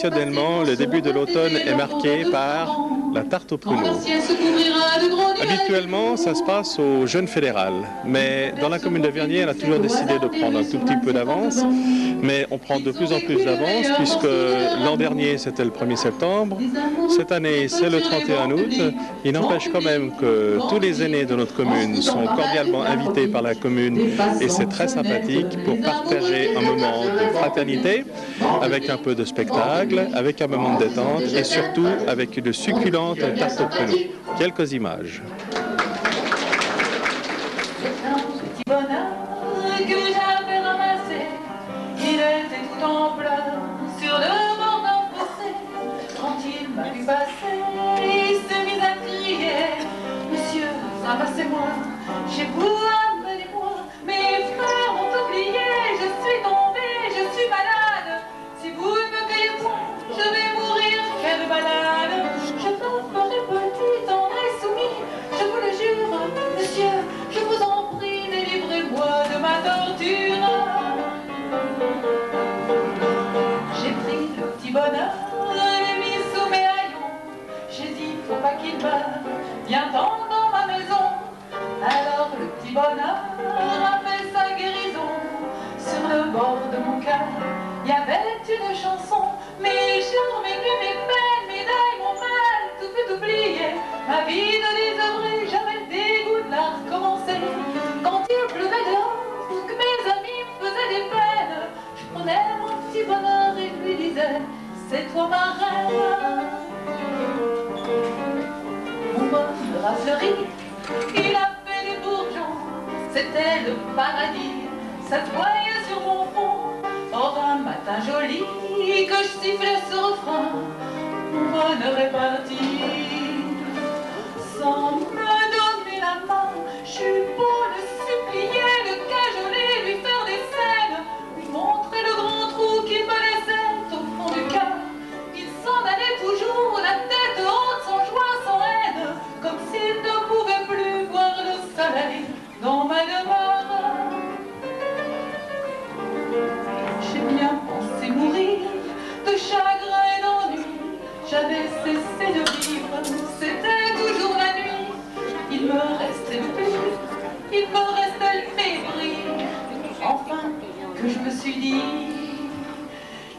traditionnellement, le début de l'automne est marqué par la tarte aux pruneaux. Habituellement, ça se passe au Jeûne fédéral, mais dans la commune de Vernier, on a toujours décidé de prendre un tout petit peu d'avance, mais on prend de plus en plus d'avance, puisque l'an dernier, c'était le 1er septembre, cette année, c'est le 31 août. Il n'empêche quand même que tous les aînés de notre commune sont cordialement invités par la commune, et c'est très sympathique pour partager un moment de fraternité, avec un peu de spectacle, avec un moment de détente, et surtout avec de succulents tarte aux pruneaux. Quelques images. Viens donc dans ma maison. Alors le petit bonheur a fait sa guérison. Sur le bord de mon cœur, il y avait une chanson. Mes chants, mes nuits, mes peines, mes deuils, mon mal, tout fut oublié. Ma vie de désœuvrée, j'avais le dégoût de la recommencer. Quand il pleuvait dehors, que mes amis me faisaient des peines, je prenais mon petit bonheur et lui disais, c'est toi ma reine. Il a fait des bourgeons, c'était le paradis, s'assoyait sur mon front. Or un matin joli, que je sifflais ce refrain, mon bonheur est parti. Sans me donner la main, j'eus beau le supplier, le cajoler, lui faire des scènes, lui montrer le grand trou qu'il me laissait au fond du cœur. Il s'en allait toujours, la tête haute, sans joie, sans haine, comme s'il ne pouvait plus voir le soleil dans ma demeure. J'ai bien pensé mourir de chagrin et d'ennui. J'avais cessé de vivre, c'était toujours la nuit. Il me restait le plus, il me restait le fébrile. Enfin que je me suis dit,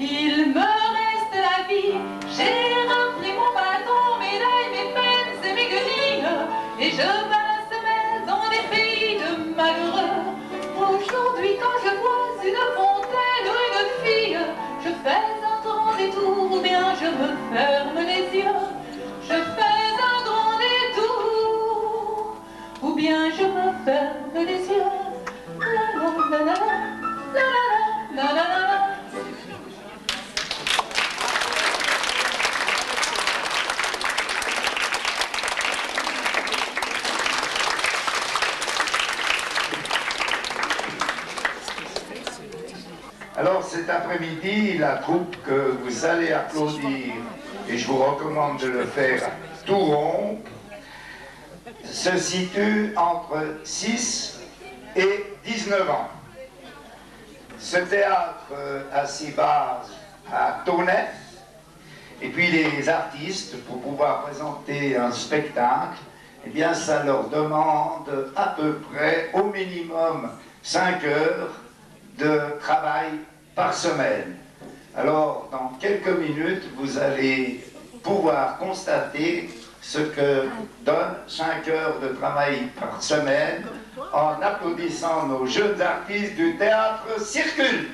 il me reste la vie. J'ai repris mon bâton, mes deuils, mes peines et mes guenilles, et je m'assemais dans des pays de malheureux. Aujourd'hui, quand je vois une fontaine ou une fille, je fais un grand détour ou bien je me ferme les yeux. Je fais un grand détour ou bien je me ferme les yeux. La la la la la la la la. Alors cet après-midi, la troupe que vous allez applaudir, et je vous recommande de le faire tout rond, se situe entre 6 et 19 ans. Ce théâtre a ses bases à Tournai, et puis les artistes, pour pouvoir présenter un spectacle, eh bien ça leur demande à peu près au minimum 5 heures de travail par semaine. Alors, dans quelques minutes, vous allez pouvoir constater ce que donne 5 heures de travail par semaine en applaudissant nos jeunes artistes du théâtre Circule.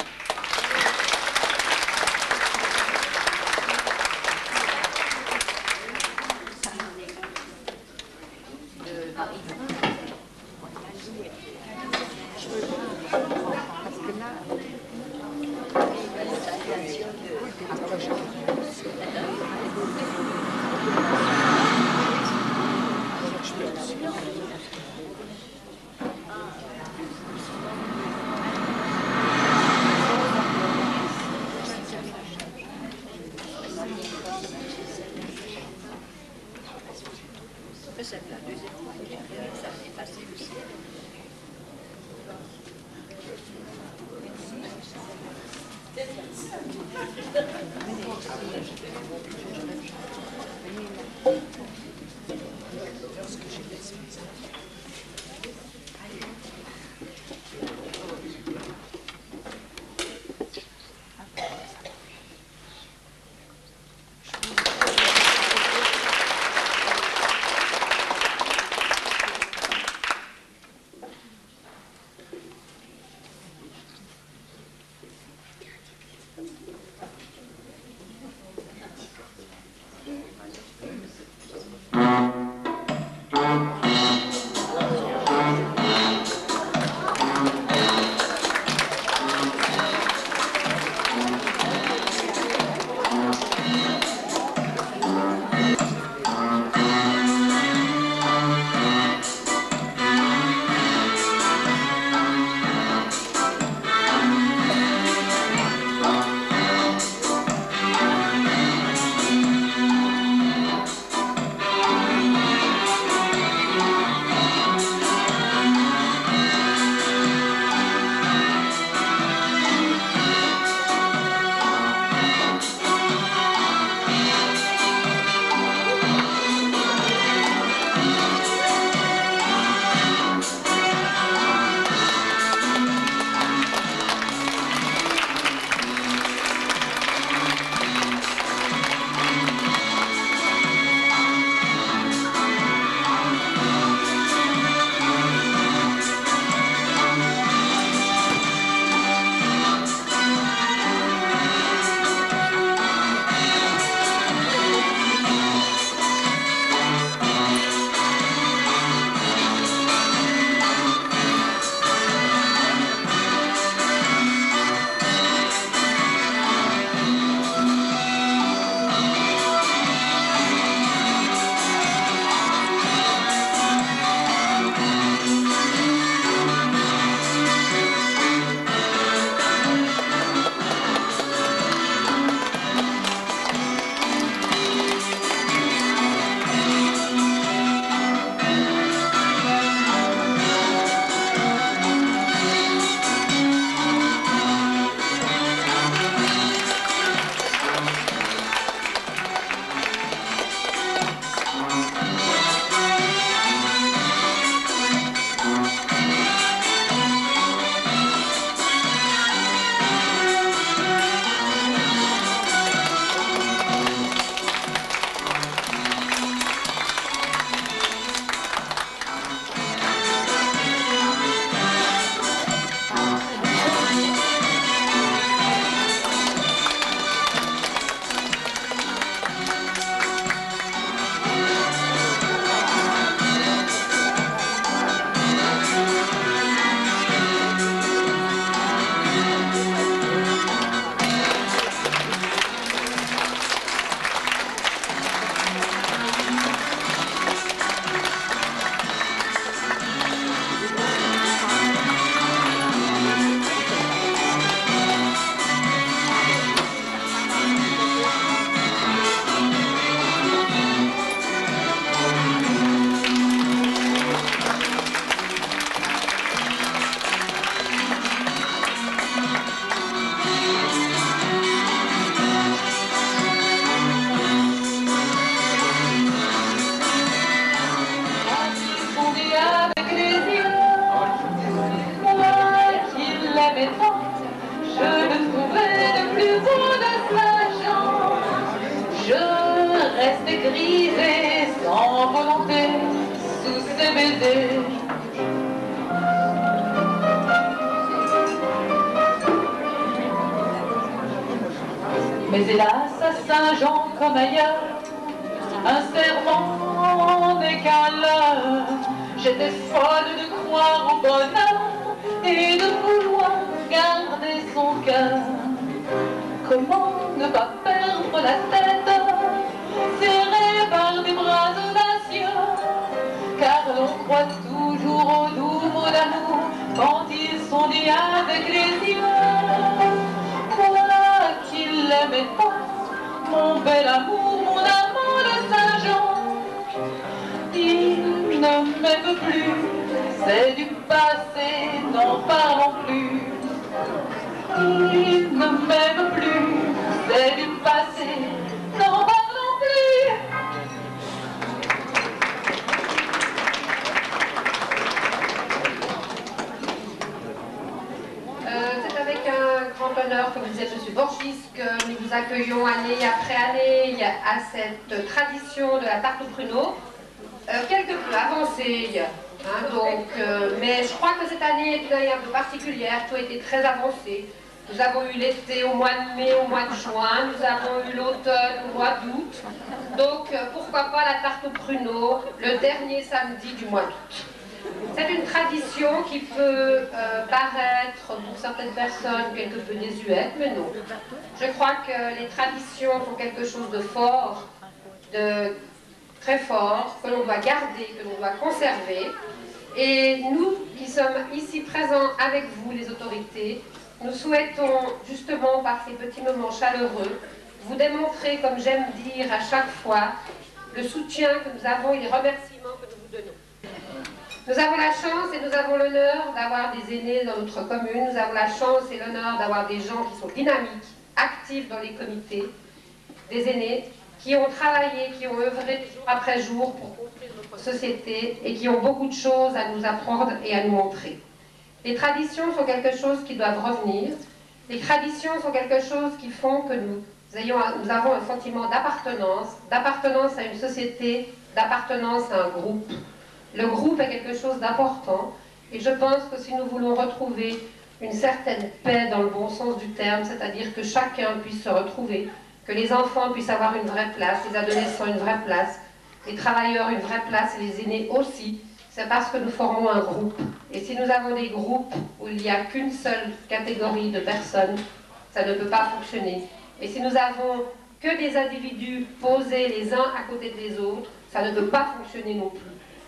Il ne même plus, c'est du passé, n'en parlons plus. C'est avec un grand honneur, comme disait M. Borgis, que nous vous accueillons année après année à cette tradition de la tarte aux pruneaux, quelque peu avancée. Hein, donc, mais je crois que cette année est une année un peu particulière, tout a été très avancé. Nous avons eu l'été au mois de mai, au mois de juin, nous avons eu l'automne au mois d'août. Donc pourquoi pas la tarte aux pruneaux, le dernier samedi du mois d'août. C'est une tradition qui peut paraître pour certaines personnes quelque peu désuète, mais non. Je crois que les traditions sont quelque chose de fort, de très fort, que l'on doit garder, que l'on doit conserver. Et nous, qui sommes ici présents avec vous, les autorités, nous souhaitons justement, par ces petits moments chaleureux, vous démontrer, comme j'aime dire à chaque fois, le soutien que nous avons et les remerciements que nous vous donnons. Nous avons la chance et nous avons l'honneur d'avoir des aînés dans notre commune, nous avons la chance et l'honneur d'avoir des gens qui sont dynamiques, actifs dans les comités, des aînés, qui ont travaillé, qui ont œuvré jour après jour pour construire notre société et qui ont beaucoup de choses à nous apprendre et à nous montrer. Les traditions sont quelque chose qui doivent revenir. Les traditions sont quelque chose qui font que nous avons un sentiment d'appartenance à une société, d'appartenance à un groupe. Le groupe est quelque chose d'important et je pense que si nous voulons retrouver une certaine paix dans le bon sens du terme, c'est-à-dire que chacun puisse se retrouver, que les enfants puissent avoir une vraie place, les adolescents une vraie place, les travailleurs une vraie place et les aînés aussi, c'est parce que nous formons un groupe. Et si nous avons des groupes où il n'y a qu'une seule catégorie de personnes, ça ne peut pas fonctionner. Et si nous avons que des individus posés les uns à côté des autres, ça ne peut pas fonctionner non plus.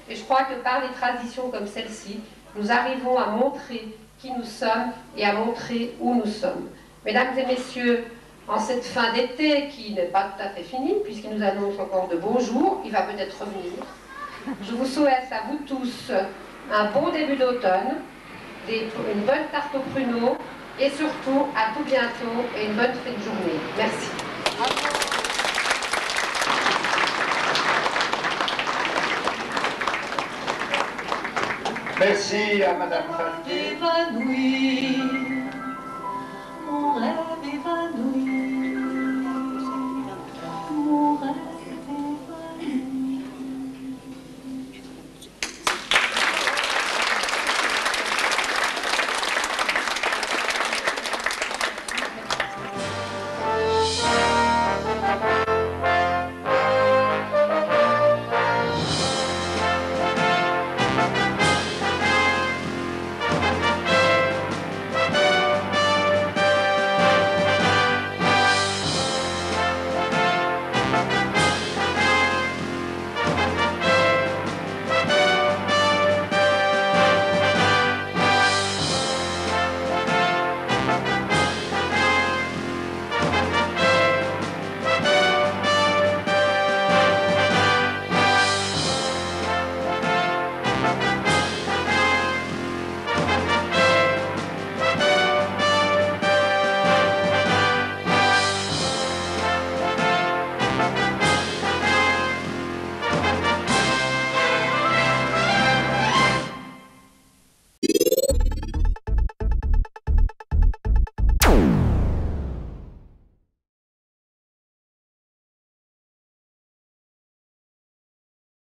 Et je crois que par des traditions comme celle-ci, nous arrivons à montrer qui nous sommes et à montrer où nous sommes. Mesdames et messieurs, en cette fin d'été qui n'est pas tout à fait finie, puisqu'il nous annonce encore de beaux jours, il va peut-être revenir. Je vous souhaite à vous tous un bon début d'automne, une bonne tarte aux pruneaux et surtout à tout bientôt et une bonne fin de journée. Merci. Merci à Madame Vernier.